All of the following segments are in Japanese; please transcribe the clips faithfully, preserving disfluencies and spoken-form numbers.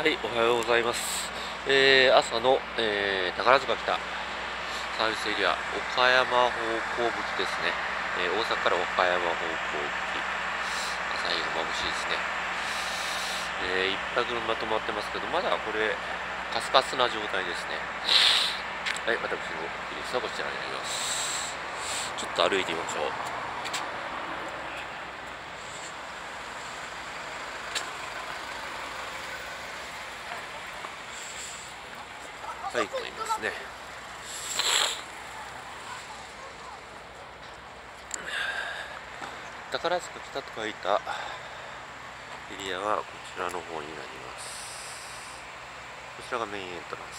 はい、おはようございます。えー、朝の、えー、宝塚北サービスエリア、岡山方向向きですね。えー、大阪から岡山方向向き。朝日が眩しいですね。えー、いっぱい車止まってますけど、まだこれ、カスカスな状態ですね。はい、私のイリスはこちらになります。ちょっと歩いてみましょう。はい、ここいますね。宝塚北と書いたエリアはこちらの方になります。こちらがメインエントランス。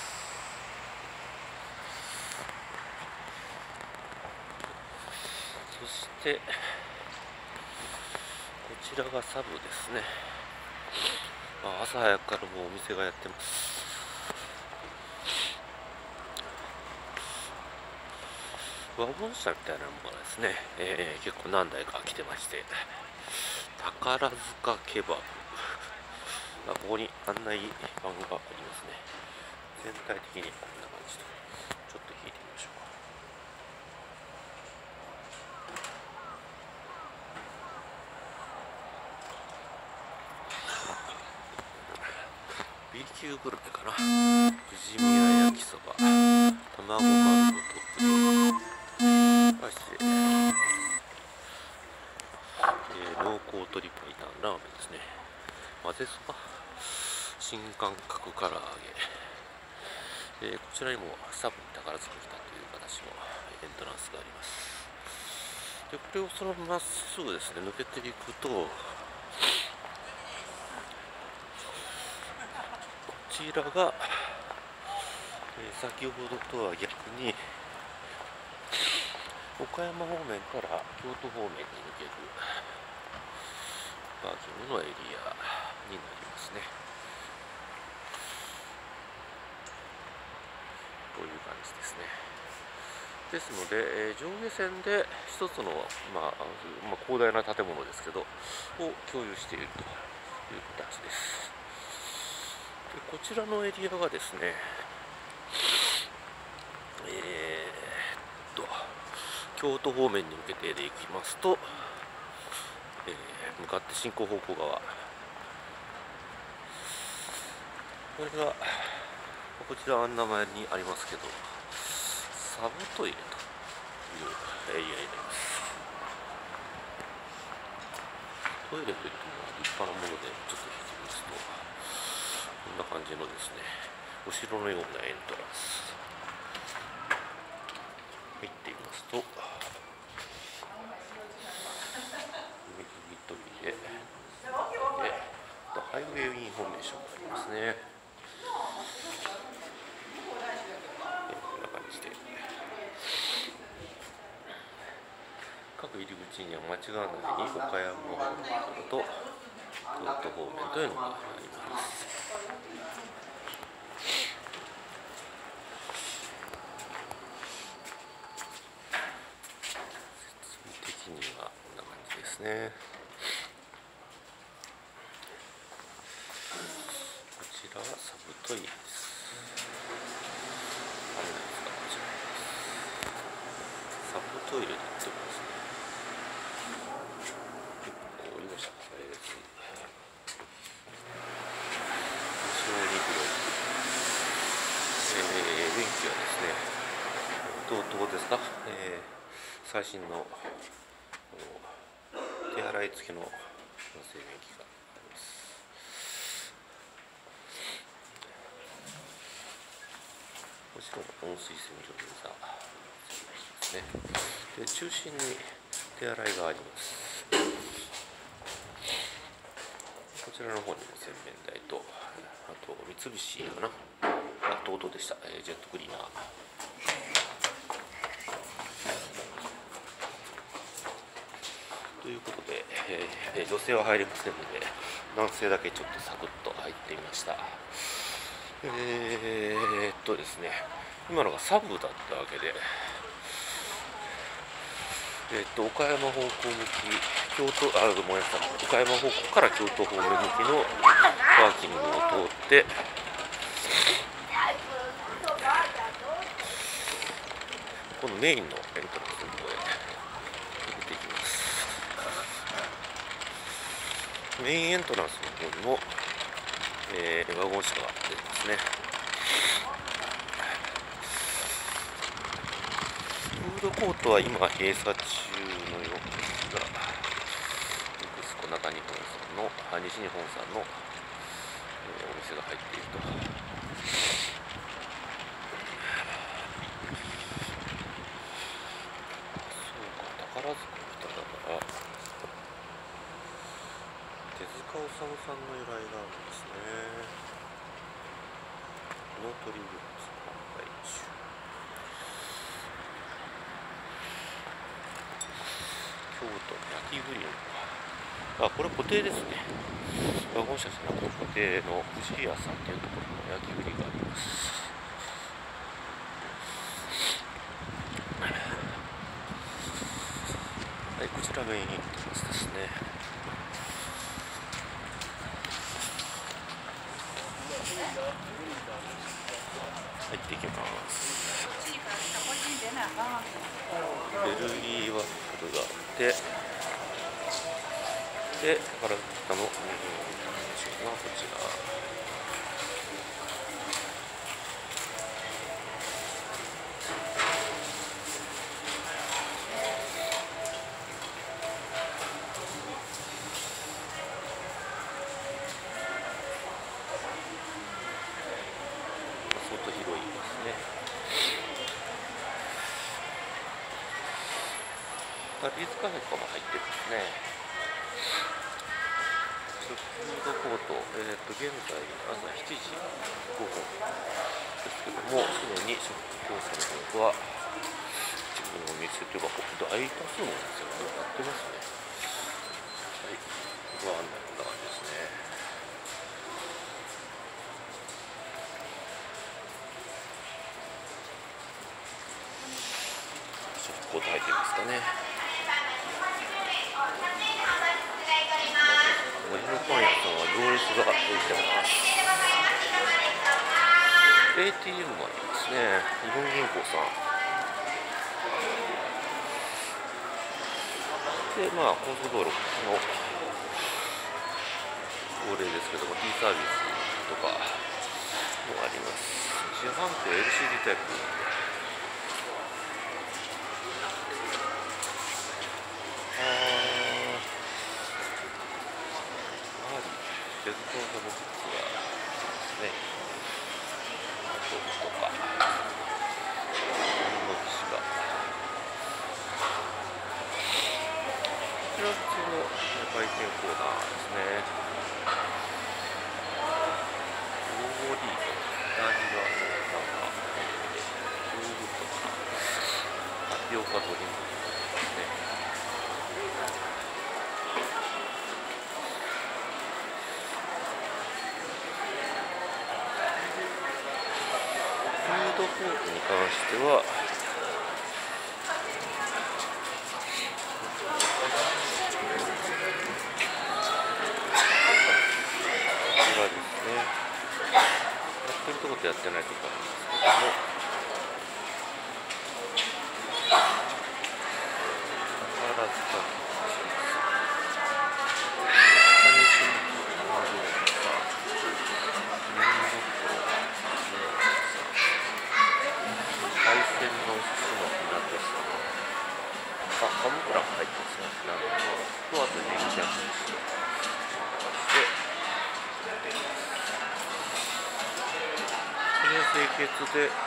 そして、こちらがサブですね。あ、朝早くからもうお店がやってます。ワゴン車みたいなものがですね、えー、結構何台か来てまして、宝塚ケバブ、あ、ここに案内板がありますね。全体的にこんな感じと、ちょっと引いてみましょうか。B 級グルメかな。富士宮焼きそば、卵丸ごとプリン、そして、えー、濃厚鶏白湯ラーメンですね。混ぜそば、新感覚唐揚げ、えー、こちらにもサブに宝塚北という形のエントランスがあります。で、これをそのまままっすぐですね、抜けていくとこちらが、えー、先ほどとは逆に岡山方面から京都方面に抜けるパーキングのエリアになりますね。こういう感じですね。ですので、上下線で一つの、まあ、まあ広大な建物ですけどを共有しているという形です。で、こちらのエリアがですね、えー、っと京都方面に向けてで行きますと、えー、向かって進行方向側、これがこちら案内前にありますけど、サブトイレというエリアになります。トイレといっても立派なもので、ちょっと引きますとこんな感じのですね、お城のようなエントランス。入っていますと、右で、ハイウェイインフォメーションがありますね。こんな感じで、各入り口には間違わないように岡山方面と京都方面というのがあります。こちらはサブトイレです。サブトイレで行ってますね。結構降りました。えー、電気はですね、どうですか、えー、最新の手洗い付きの製麺機があります。もちろん温水洗浄機がありますね。で、中心に手洗いがあります。こちらの方にも洗面台と、あと三菱かな、あとトートでした、ジェットクリーナー、ということで、えー、女性は入れませんので、男性だけちょっとサクッと入ってみました。えー、っとですね、今のがサブだったわけで、えー、っと岡山方向向き、京都、あ、ごめんなさい、岡山方向から京都方面向きのパーキングを通っってこのメインのエントランスの方へ入れていきます。メインエントランスの方にも、えー、ワゴン車が出てますね。フードコートは今閉鎖中のようですが、ネクスコ中日本さんのあ西日本さんの、えー、お店が入っていると。手塚治虫さんの由来があるんですね。この鳥居ですね。京都焼きグリル。あ、これ固定ですね。ワゴン車じゃなくて固定の藤屋さんというところの焼きグリルがあります。はい、こちらメインエントランスですね。入っていきます。ベルギーワッフルがあって、で、パラッタのメインがこちら。美術カフェとかも入ってるんですね。フードコート、えー、と現在朝しちじごふんですけども、すでに食品表示の方は自分のお店というか、ほんと空いたそうなんですよね。やってますね。はい、ご案内こんな感じですね。食コート入ってますかね。お昼パン屋さんは行列ができてます。 エーティーエム もありますね。日本銀行さんで、まあ高速道路の恒例ですけども e サービスとかもあります。自販機は エルシーディー タイプ。手塚治虫のグッズがですね、豆腐とか日本の騎士がこちら普通の売店コーナーですね。オーリーとかダージラーのなんかヨーグルトとかタピオカドリンクですね。フードコートに関しては、やってるところとやってないところありますけども。ハムプラン入ってますね。なるほど。あとネギキャンプですね。で、これ清潔でハ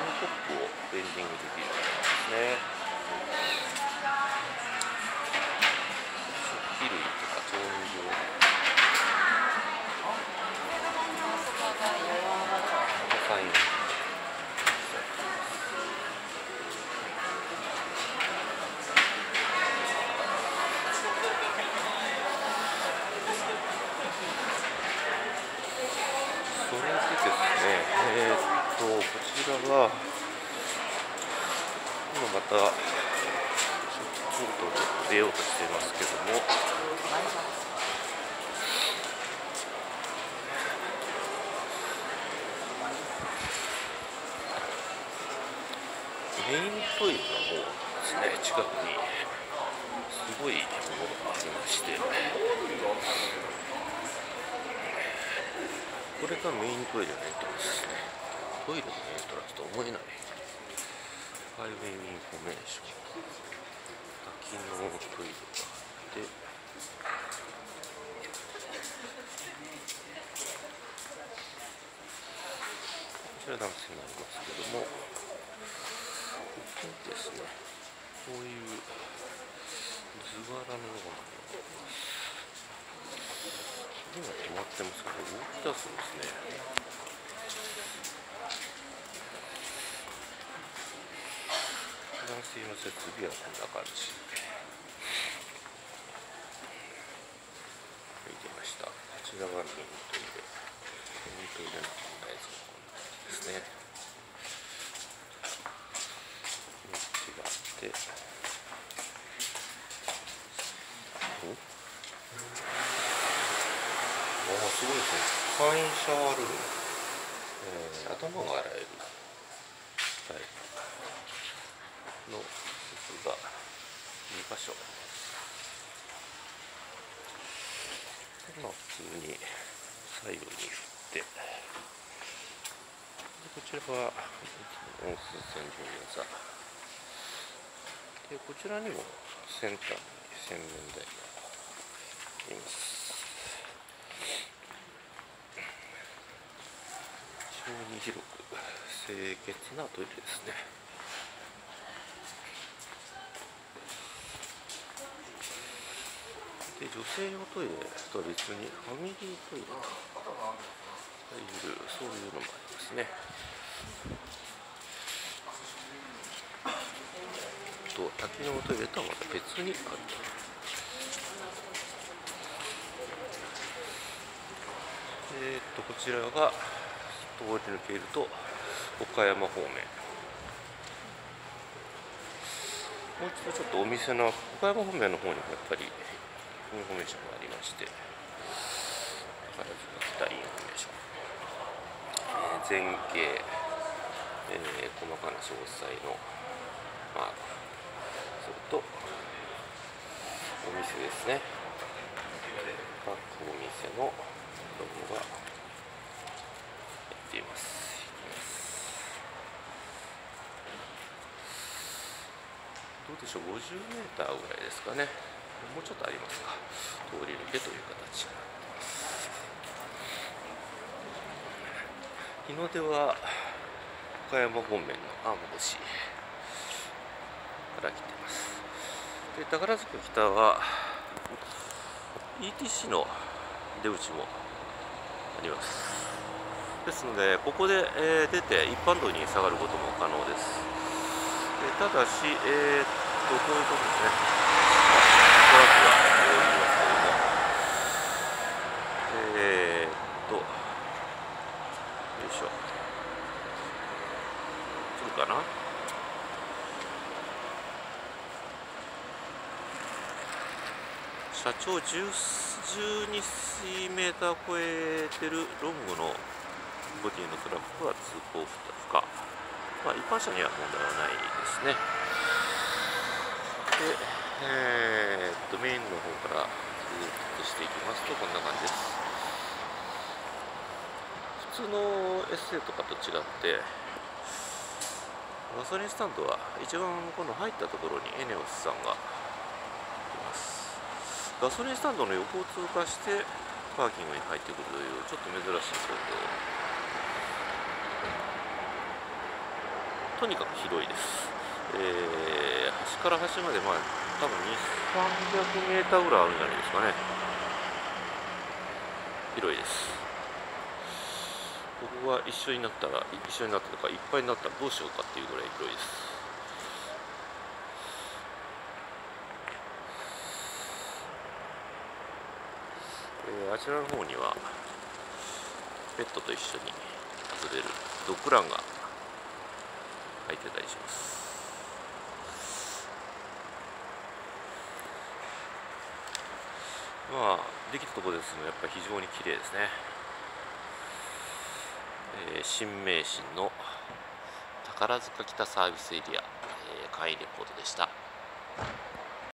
ムポップをベンディングできるようになりますね。食器類とか調味料。高い。こちらは今また食品をちょっと出ようとしていますけども、メイントイレの方ですね、近くにすごいところがありまして、これがメイントイレのエントランスですね。トイレのエントランスと思えない。ハイウェイインフォメーション、滝のトイレがあって、こちら男性になりますけども、ですね、こういう図柄のようなものがあります。今止まってますけど、動き出すんですね。男性の設備はこんな感じ。見てました。こちらがメイントイレ、メイントイレの問題ですかですね。違って、お、あ、すごいですね。会員シャワールーム、えー、頭が洗えるタイプの服がにか所。まあ普通に左右に振って。こちらは温泉の座で、こちらにも先端に洗面台がいます。非常に広く清潔なトイレですね。で、女性用トイレとは別にファミリートイレという、そういうのもありますね。と滝のトイレとはまた別にある。えー、っとこちらが通り抜けると岡山方面。もう一度ちょっとお店の岡山方面の方にもやっぱりインフォメーションがありまして、原宿が来たインフォメーション。前景、えー、細かな詳細のマーク、それとお店ですね。各お店のロゴが入っています。どうでしょう、ごじゅうメーターぐらいですかね。もうちょっとありますか。通り抜けという形になっています。日の出は岡山方面の天星から来てます。で、宝塚北は イーティーシー の出口もあります。ですので、ここで、えー、出て一般道に下がることも可能です。で、ただし、えー、っとこういうとこですね、トラックがかな。社長じゅうにメーター超えてるロングのボディのトラックは通行不可。まあ、一般車には問題はないですね。で、えー、っとメインの方からずっとしていきますと、こんな感じです。普通のエスエーとかと違ってガソリンスタンドは一番この入ったところにエネオスさんがいます。ガソリンスタンドの横を通過してパーキングに入ってくるというちょっと珍しい走行。とにかく広いです。えー、端から端まで、まあ多分にせんさんびゃくメーターぐらいあるんじゃないですかね。広いです。ここが一緒になったら、一緒になったとか、いっぱいになったらどうしようかっていうぐらい広いです。えー、あちらの方にはペットと一緒に遊べるドッグランが入ってたりします。まあできたところですので、やっぱり非常に綺麗ですね。新名神の宝塚北サービスエリア、えー、海レポートでした。